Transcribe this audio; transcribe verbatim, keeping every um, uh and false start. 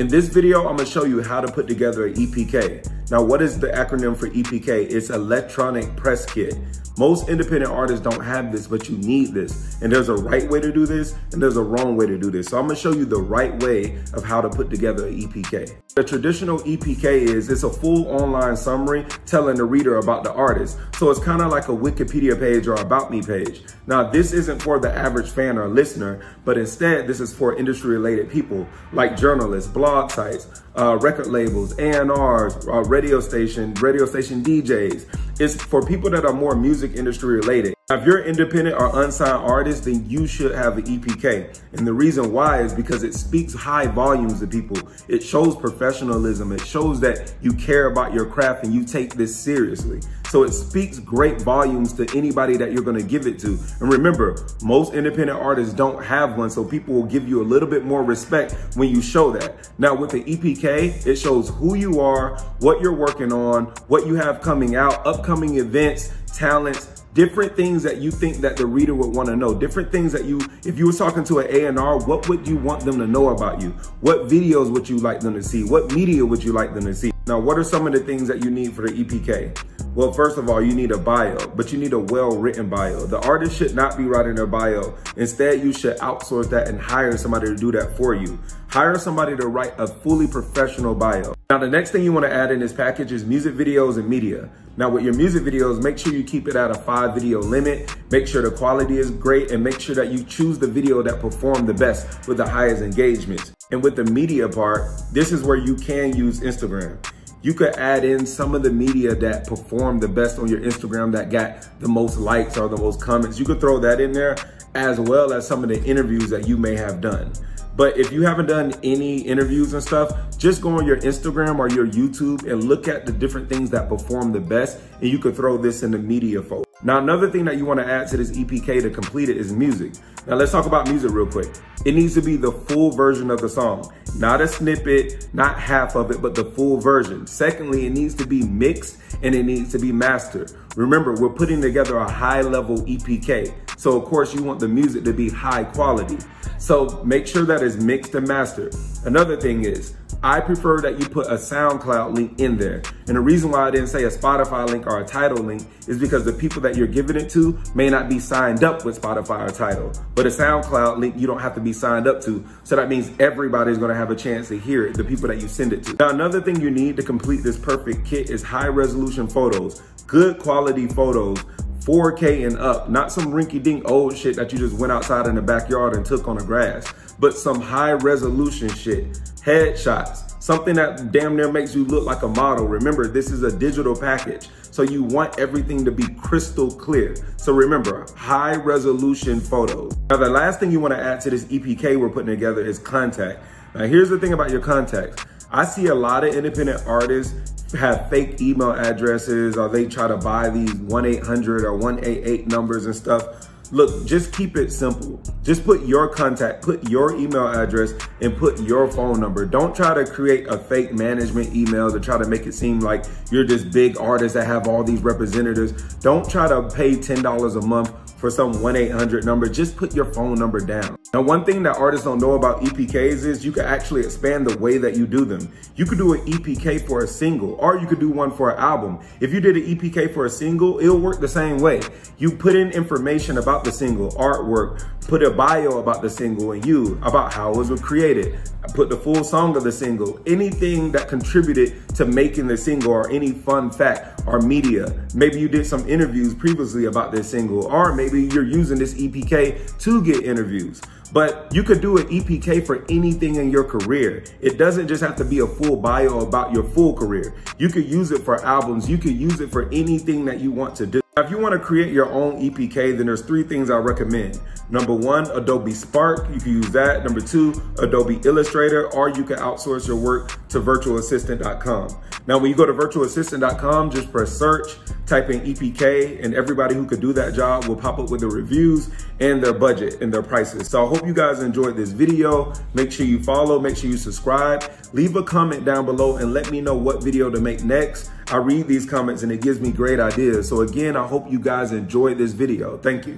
In this video, I'm gonna show you how to put together an E P K. Now, what is the acronym for E P K? It's Electronic Press Kit. Most independent artists don't have this, but you need this. And there's a right way to do this, and there's a wrong way to do this. So I'm gonna show you the right way of how to put together an E P K. The traditional E P K is, it's a full online summary telling the reader about the artist. So it's kind of like a Wikipedia page or About Me page. Now, this isn't for the average fan or listener, but instead, this is for industry-related people, like journalists, bloggers, blog sites, uh, record labels, A and Rs, uh, radio station, radio station D Js. It's for people that are more music industry related. If you're an independent or unsigned artist, then you should have an E P K. And the reason why is because it speaks high volumes to people. It shows professionalism. It shows that you care about your craft and you take this seriously. So it speaks great volumes to anybody that you're gonna give it to. And remember, most independent artists don't have one, so people will give you a little bit more respect when you show that. Now with the E P K, it shows who you are, what you're working on, what you have coming out, upcoming events, talents, different things that you think that the reader would want to know, different things that you, if you were talking to an A and R, what would you want them to know about you? What videos would you like them to see? What media would you like them to see? Now, what are some of the things that you need for the E P K? Well, first of all, you need a bio, but you need a well-written bio. The artist should not be writing their bio. Instead, you should outsource that and hire somebody to do that for you. Hire somebody to write a fully professional bio. Now, the next thing you want to add in this package is music videos and media. Now, with your music videos, make sure you keep it at a five video limit. Make sure the quality is great and make sure that you choose the video that performed the best with the highest engagement. And with the media part, this is where you can use Instagram. You could add in some of the media that performed the best on your Instagram that got the most likes or the most comments. You could throw that in there as well as some of the interviews that you may have done. But if you haven't done any interviews and stuff, just go on your Instagram or your YouTube and look at the different things that perform the best, and you could throw this in the media folder. Now, another thing that you want to add to this E P K to complete it is music. Now, let's talk about music real quick. It needs to be the full version of the song, not a snippet, not half of it, but the full version. Secondly, it needs to be mixed and it needs to be mastered. Remember, we're putting together a high-level E P K. So, of course, you want the music to be high quality. So make sure that it's mixed and mastered. Another thing is, I prefer that you put a SoundCloud link in there. And the reason why I didn't say a Spotify link or a Tidal link is because the people that you're giving it to may not be signed up with Spotify or Tidal. But a SoundCloud link, you don't have to be signed up to. So that means everybody's gonna have a chance to hear it, the people that you send it to. Now, another thing you need to complete this perfect kit is high resolution photos, good quality photos, four K and up, not some rinky-dink old shit that you just went outside in the backyard and took on the grass, but some high-resolution shit, headshots, something that damn near makes you look like a model. Remember, this is a digital package, so you want everything to be crystal clear. So remember, high-resolution photos. Now, the last thing you want to add to this E P K we're putting together is contact. Now, here's the thing about your contacts. I see a lot of independent artists have fake email addresses, or they try to buy these one eight hundred or one eight eight numbers and stuff. Look, just keep it simple. Just put your contact, put your email address, and put your phone number. Don't try to create a fake management email to try to make it seem like you're this big artist that have all these representatives. Don't try to pay ten dollars a month for some one eight hundred number. Just put your phone number down. Now, one thing that artists don't know about E P Ks is you can actually expand the way that you do them. You could do an E P K for a single, or you could do one for an album. If you did an E P K for a single, it'll work the same way. You put in information about the single, artwork, put a bio about the single and you, about how it was created, put the full song of the single, anything that contributed to making the single or any fun fact or media. Maybe you did some interviews previously about this single, or maybe you're using this E P K to get interviews. But you could do an E P K for anything in your career. It doesn't just have to be a full bio about your full career. You could use it for albums. You could use it for anything that you want to do. Now, if you want to create your own E P K, then there's three things I recommend. Number one, Adobe Spark, you can use that. Number two, Adobe Illustrator, or you can outsource your work to virtual assistant dot com. Now, when you go to virtual assistant dot com, just press search, type in E P K, and everybody who could do that job will pop up with the reviews and their budget and their prices. So I hope you guys enjoyed this video. Make sure you follow, make sure you subscribe, leave a comment down below and let me know what video to make next. I read these comments and it gives me great ideas. So again, I hope you guys enjoyed this video. Thank you.